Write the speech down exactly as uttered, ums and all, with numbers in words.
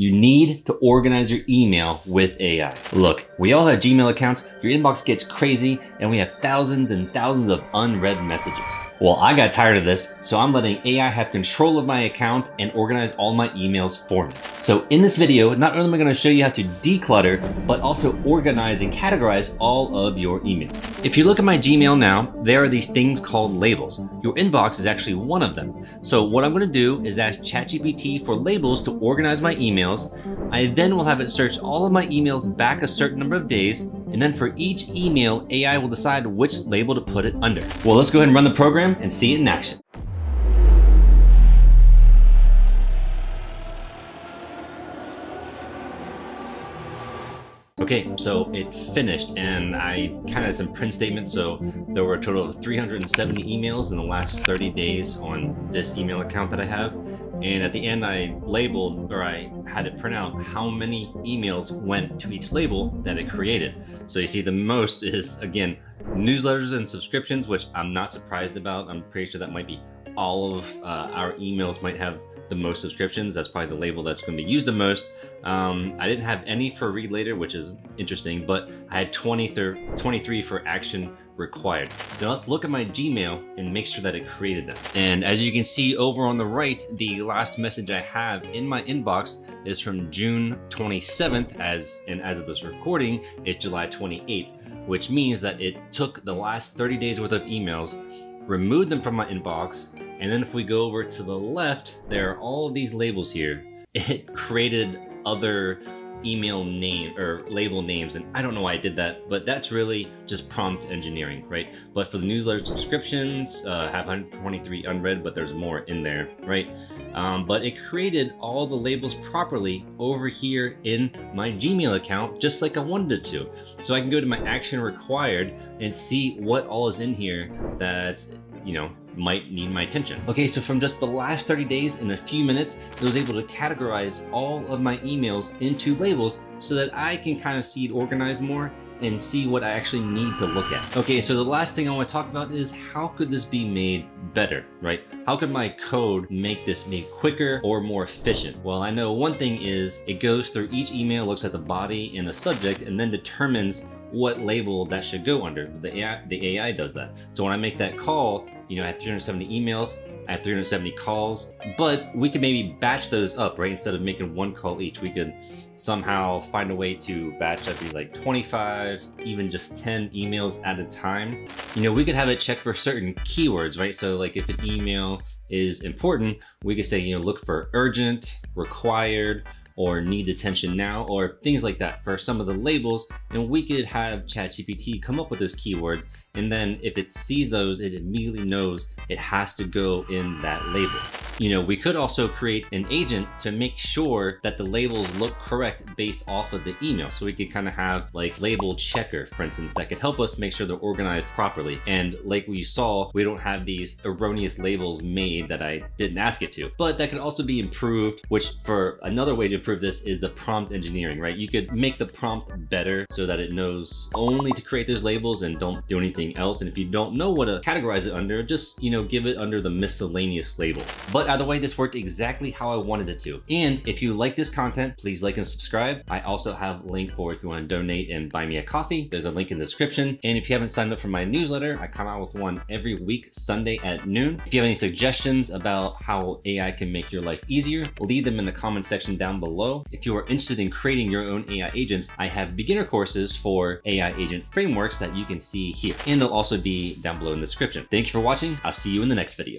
You need to organize your email with A I. Look, we all have Gmail accounts, your inbox gets crazy, and we have thousands and thousands of unread messages. Well, I got tired of this, so I'm letting A I have control of my account and organize all my emails for me. So in this video, not only am I gonna show you how to declutter, but also organize and categorize all of your emails. If you look at my Gmail now, there are these things called labels. Your inbox is actually one of them. So what I'm gonna do is ask ChatGPT for labels to organize my email. I then will have it search all of my emails back a certain number of days, and then for each email, A I will decide which label to put it under. Well, let's go ahead and run the program and see it in action. Okay, so it finished, and I kind of had some print statements, so there were a total of three hundred seventy emails in the last thirty days on this email account that I have. And at the end, I labeled, or I had it print out how many emails went to each label that it created. So you see the most is, again, newsletters and subscriptions, which I'm not surprised about. I'm pretty sure that might be all of uh, our emails might have the most subscriptions. That's probably the label that's going to be used the most. Um, I didn't have any for read later, which is interesting, but I had twenty-three for action required. So let's look at my Gmail and make sure that it created that. And as you can see over on the right, the last message I have in my inbox is from June twenty-seventh, as and as of this recording, it's July twenty-eighth, which means that it took the last thirty days worth of emails, removed them from my inbox, and then if we go over to the left, there are all of these labels here. It created other email name or label names, and I don't know why I did that, but that's really just prompt engineering, right? But for the newsletter subscriptions, uh, have one hundred twenty-three unread, but there's more in there, right? Um, but it created all the labels properly over here in my Gmail account, just like I wanted it to. So I can go to my action required and see what all is in here that's, you know, might need my attention. Okay, so from just the last thirty days in a few minutes, I was able to categorize all of my emails into labels so that I can kind of see it organized more and see what I actually need to look at. Okay, so the last thing I want to talk about is how could this be made better, right? How could my code make this made quicker or more efficient? Well, I know one thing is it goes through each email, looks at the body and the subject, and then determines what label that should go under. The A I, the A I does that. So when I make that call, you know, I had three hundred seventy emails, I had three hundred seventy calls, but we could maybe batch those up, right? Instead of making one call each, we could somehow find a way to batch up like twenty-five, even just ten emails at a time. You know, we could have it check for certain keywords, right? So like if an email is important, we could say, you know, look for urgent, required, or need attention now, or things like that for some of the labels. And we could have ChatGPT come up with those keywords. And then if it sees those, it immediately knows it has to go in that label. You know, we could also create an agent to make sure that the labels look correct based off of the email. So we could kind of have like label checker, for instance, that could help us make sure they're organized properly. And like we saw, we don't have these erroneous labels made that I didn't ask it to, but that could also be improved, which for another way to improve this is the prompt engineering, right? You could make the prompt better so that it knows only to create those labels and don't do anything else. And if you don't know what to categorize it under, just, you know, give it under the miscellaneous label. But either way, this worked exactly how I wanted it to. And if you like this content, please like and subscribe. I also have a link for if you want to donate and buy me a coffee. There's a link in the description. And if you haven't signed up for my newsletter, I come out with one every week, Sunday at noon. If you have any suggestions about how A I can make your life easier, leave them in the comment section down below. If you are interested in creating your own A I agents, I have beginner courses for A I agent frameworks that you can see here. And they'll also be down below in the description. Thank you for watching. I'll see you in the next video.